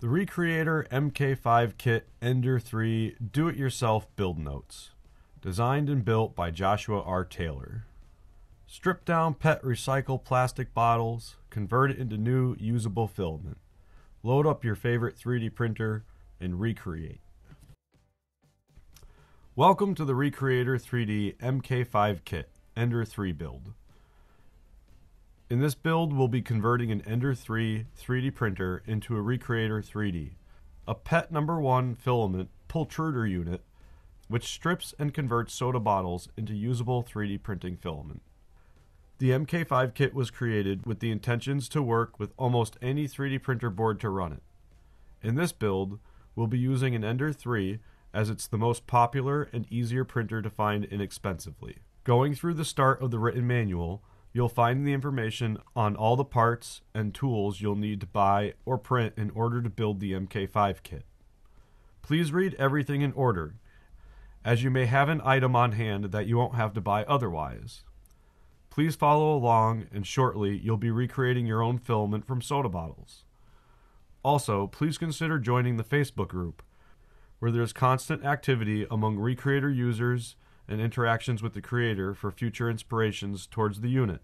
The Recreator MK5 Kit Ender 3 Do-It-Yourself Build Notes, designed and built by Joshua R. Taylor. Strip down PET recycle plastic bottles, convert it into new usable filament. Load up your favorite 3D printer and recreate. Welcome to the Recreator 3D MK5 Kit Ender 3 build. In this build, we'll be converting an Ender 3 3D printer into a Recreator 3D, a PET number 1 filament pultruder unit, which strips and converts soda bottles into usable 3D printing filament. The MK5 kit was created with the intentions to work with almost any 3D printer board to run it. In this build, we'll be using an Ender 3 as it's the most popular and easier printer to find inexpensively. Going through the start of the written manual, you'll find the information on all the parts and tools you'll need to buy or print in order to build the MK5 kit. Please read everything in order, as you may have an item on hand that you won't have to buy otherwise. Please follow along, and shortly you'll be recreating your own filament from soda bottles. Also, please consider joining the Facebook group, where there's constant activity among Recreator users and interactions with the creator for future inspirations towards the unit,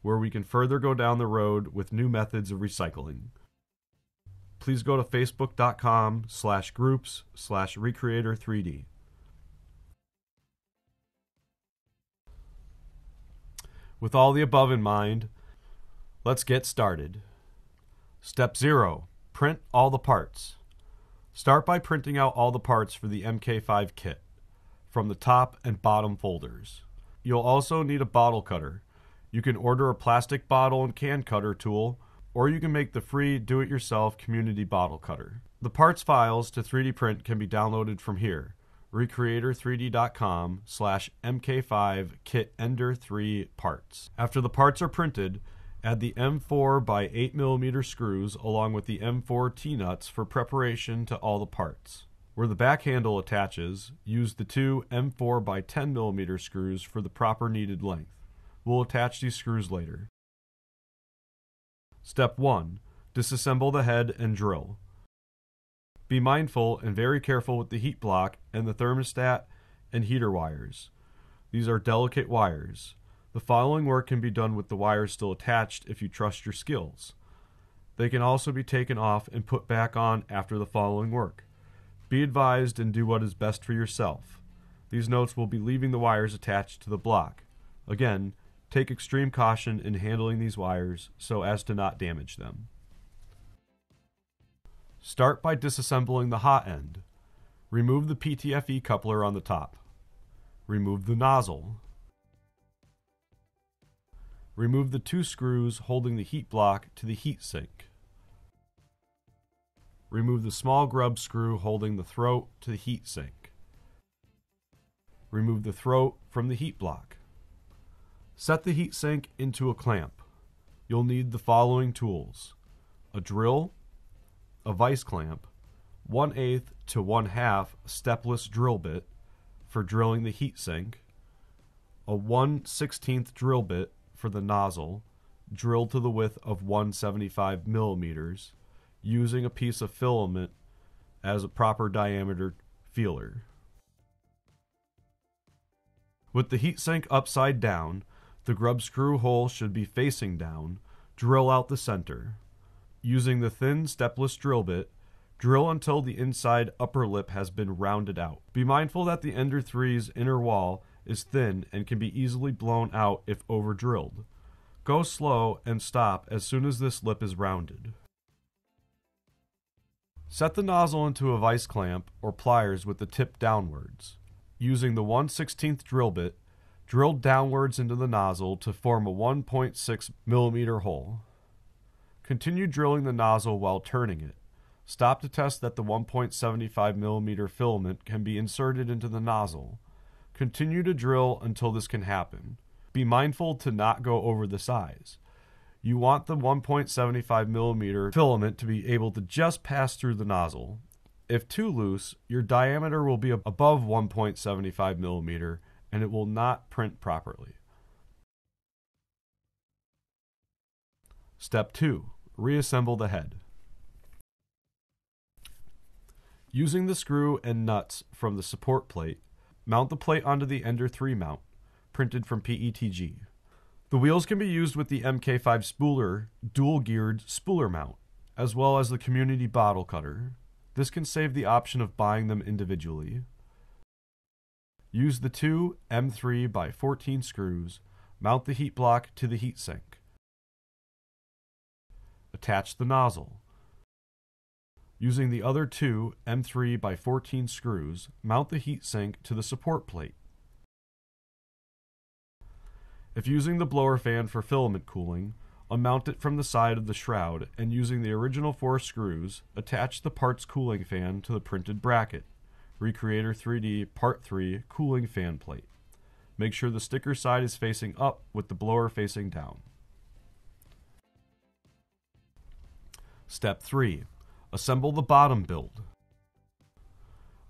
where we can further go down the road with new methods of recycling. Please go to facebook.com/groups/recreator3d. With all the above in mind, let's get started. Step 0, print all the parts. Start by printing out all the parts for the MK5 kit from the top and bottom folders. You'll also need a bottle cutter. You can order a plastic bottle and can cutter tool, or you can make the free do-it-yourself community bottle cutter. The parts files to 3D print can be downloaded from here, recreator3d.com/mk5kitender3parts. After the parts are printed, add the M4 by 8mm screws along with the M4 T-nuts for preparation to all the parts. Where the back handle attaches, use the 2 M4 by 10mm screws for the proper needed length. We'll attach these screws later. Step 1. Disassemble the head and drill. Be mindful and very careful with the heat block and the thermostat and heater wires. These are delicate wires. The following work can be done with the wires still attached if you trust your skills. They can also be taken off and put back on after the following work. Be advised and do what is best for yourself. These notes will be leaving the wires attached to the block. Again, take extreme caution in handling these wires so as to not damage them. Start by disassembling the hot end. Remove the PTFE coupler on the top. Remove the nozzle. Remove the 2 screws holding the heat block to the heat sink. Remove the small grub screw holding the throat to the heat sink. Remove the throat from the heat block. Set the heat sink into a clamp. You'll need the following tools: a drill, a vice clamp, 1/8 to 1/2 stepless drill bit for drilling the heat sink, a 1/16 drill bit for the nozzle, drilled to the width of 175mm, using a piece of filament as a proper diameter feeler. With the heatsink upside down, the grub screw hole should be facing down. Drill out the center. Using the thin stepless drill bit, drill until the inside upper lip has been rounded out. Be mindful that the Ender 3's inner wall is thin and can be easily blown out if over drilled. Go slow and stop as soon as this lip is rounded. Set the nozzle into a vice clamp or pliers with the tip downwards. Using the 1/16 drill bit, drill downwards into the nozzle to form a 1.6mm hole. Continue drilling the nozzle while turning it. Stop to test that the 1.75mm filament can be inserted into the nozzle. Continue to drill until this can happen. Be mindful to not go over the size. You want the 1.75mm filament to be able to just pass through the nozzle. If too loose, your diameter will be above 1.75mm and it will not print properly. Step 2. Reassemble the head. Using the screw and nuts from the support plate, mount the plate onto the Ender 3 mount, printed from PETG. The wheels can be used with the MK5 spooler, dual-geared spooler mount, as well as the community bottle cutter. This can save the option of buying them individually. Use the two M3 by 14 screws, mount the heat block to the heatsink. Attach the nozzle. Using the other two M3 by 14 screws, mount the heatsink to the support plate. If using the blower fan for filament cooling, unmount it from the side of the shroud and using the original 4 screws, attach the parts cooling fan to the printed bracket. Recreator 3D Part 3 Cooling Fan Plate. Make sure the sticker side is facing up with the blower facing down. Step 3. Assemble the bottom build.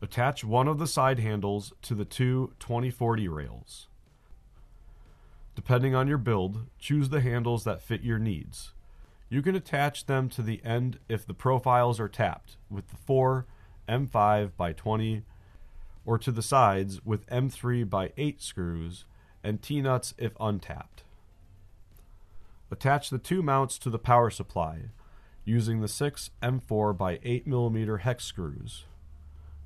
Attach one of the side handles to the two 2040 rails. Depending on your build, choose the handles that fit your needs. You can attach them to the end if the profiles are tapped with the 4 M5 by 20 or to the sides with M3 by 8 screws and T-nuts if untapped. Attach the two mounts to the power supply using the 6 M4 by 8mm hex screws.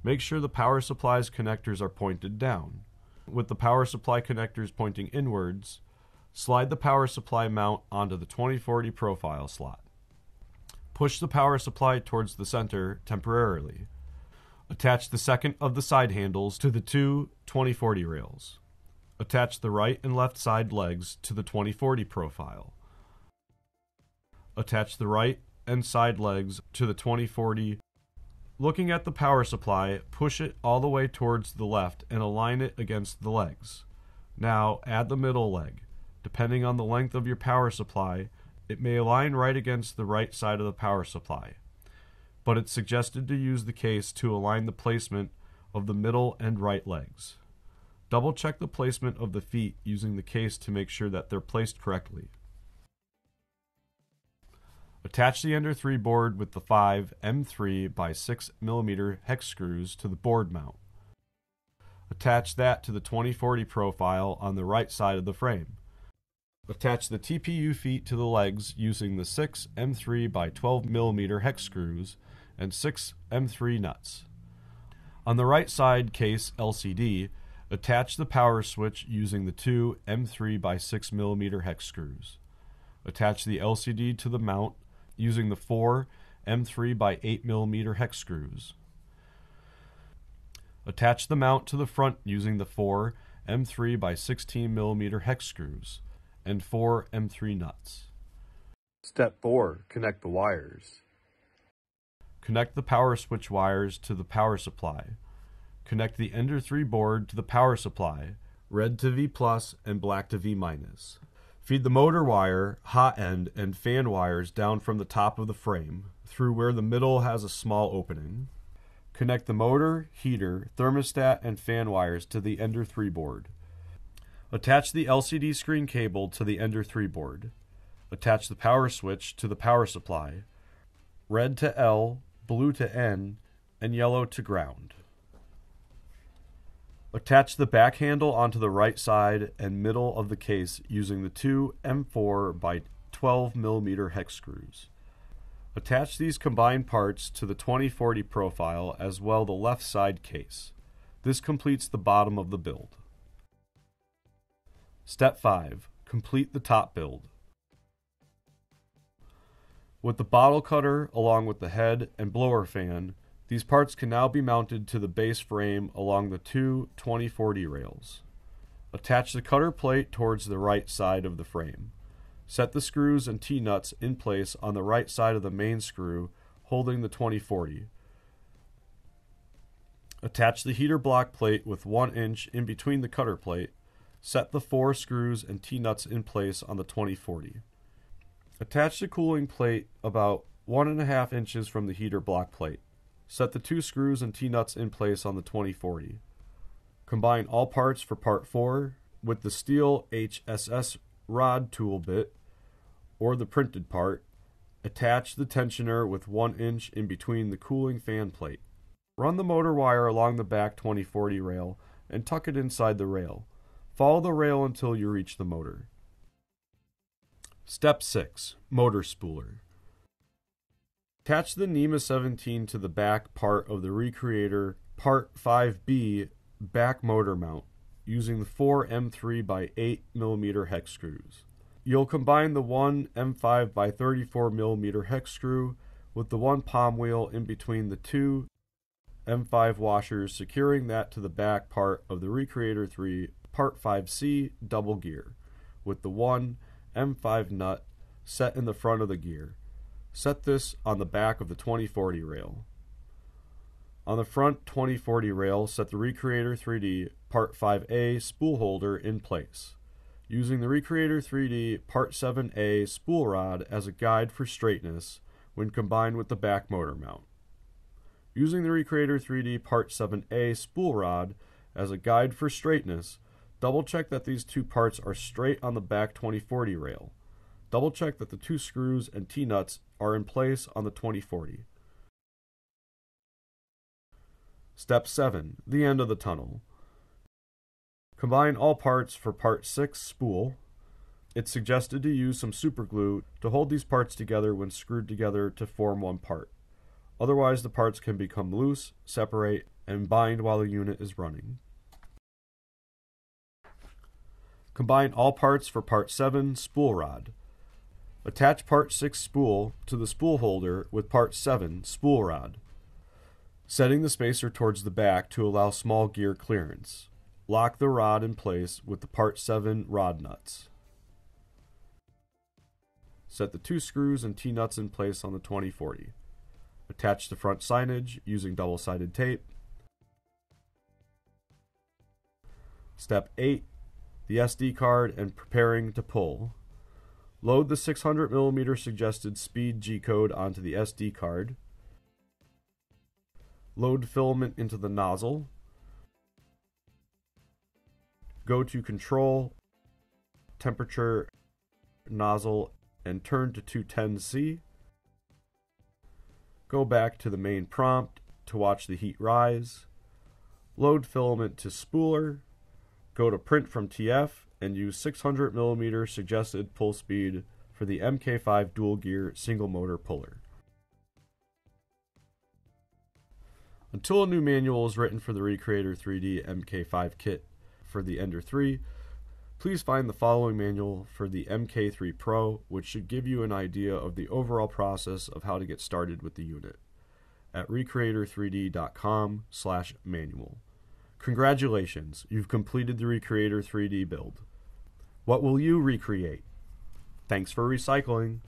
Make sure the power supply's connectors are pointed down. With the power supply connectors pointing inwards, slide the power supply mount onto the 2040 profile slot. Push the power supply towards the center temporarily. Attach the second of the side handles to the two 2040 rails. Attach the right and left side legs to the 2040 profile. Attach the right and side legs to the 2040. Looking at the power supply, push it all the way towards the left and align it against the legs. Now add the middle leg. Depending on the length of your power supply, it may align right against the right side of the power supply, but it's suggested to use the case to align the placement of the middle and right legs. Double check the placement of the feet using the case to make sure that they're placed correctly. Attach the Ender 3 board with the 5 M3 by 6mm hex screws to the board mount. Attach that to the 2040 profile on the right side of the frame. Attach the TPU feet to the legs using the 6 M3 by 12mm hex screws and 6 M3 nuts. On the right side case LCD, attach the power switch using the 2 M3 by 6mm hex screws. Attach the LCD to the mount using the 4 M3 by 8mm hex screws. Attach the mount to the front using the 4 M3 by 16mm hex screws and 4 M3 nuts. Step 4. Connect the wires. Connect the power switch wires to the power supply. Connect the Ender 3 board to the power supply, red to V+ and black to V-. Feed the motor wire, hot end, and fan wires down from the top of the frame, through where the middle has a small opening. Connect the motor, heater, thermostat, and fan wires to the Ender 3 board. Attach the LCD screen cable to the Ender 3 board. Attach the power switch to the power supply, red to L, blue to N, and yellow to ground. Attach the back handle onto the right side and middle of the case using the 2 M4 by 12mm hex screws. Attach these combined parts to the 2040 profile as well the left side case. This completes the bottom of the build. Step 5. Complete the top build. With the bottle cutter along with the head and blower fan, these parts can now be mounted to the base frame along the two 2040 rails. Attach the cutter plate towards the right side of the frame. Set the screws and T-nuts in place on the right side of the main screw holding the 2040. Attach the heater block plate with 1 inch in between the cutter plate. Set the 4 screws and T-nuts in place on the 2040. Attach the cooling plate about 1.5 inches from the heater block plate. Set the 2 screws and T-nuts in place on the 2040. Combine all parts for part 4 with the steel HSS rod tool bit or the printed part. Attach the tensioner with 1 inch in between the cooling fan plate. Run the motor wire along the back 2040 rail and tuck it inside the rail. Follow the rail until you reach the motor. Step 6. Motor Spooler. Attach the NEMA 17 to the back part of the Recreator Part 5B back motor mount using the 4 M3 by 8 mm hex screws. You'll combine the 1 M5 by 34 mm hex screw with the 1 palm wheel in between the 2 M5 washers, securing that to the back part of the Recreator 3 Part 5C double gear with the 1 M5 nut set in the front of the gear. Set this on the back of the 2040 rail. On the front 2040 rail, set the Recreator 3D Part 5A spool holder in place, using the Recreator 3D Part 7A spool rod as a guide for straightness when combined with the back motor mount. Using the Recreator 3D Part 7A spool rod as a guide for straightness, double check that these two parts are straight on the back 2040 rail. Double check that the two screws and T-nuts are in place on the 2040. Step 7. The end of the tunnel. Combine all parts for Part 6 spool. It's suggested to use some super glue to hold these parts together when screwed together to form one part. Otherwise, the parts can become loose, separate, and bind while the unit is running. Combine all parts for Part 7 spool rod. Attach Part 6 spool to the spool holder with Part 7 spool rod, setting the spacer towards the back to allow small gear clearance. Lock the rod in place with the Part 7 rod nuts. Set the two screws and T-nuts in place on the 2040. Attach the front signage using double-sided tape. Step 8. The SD card and preparing to pull. Load the 600mm suggested speed G-code onto the SD card. Load filament into the nozzle. Go to Control, Temperature, Nozzle, and turn to 210C. Go back to the main prompt to watch the heat rise. Load filament to spooler. Go to Print from TF and use 600mm suggested pull speed for the MK5 dual gear single motor puller. Until a new manual is written for the Recreator 3D MK5 Kit for the Ender 3, please find the following manual for the MK3 Pro, which should give you an idea of the overall process of how to get started with the unit, at recreator3d.com/manual. Congratulations, you've completed the Recreator 3D build. What will you recreate? Thanks for recycling.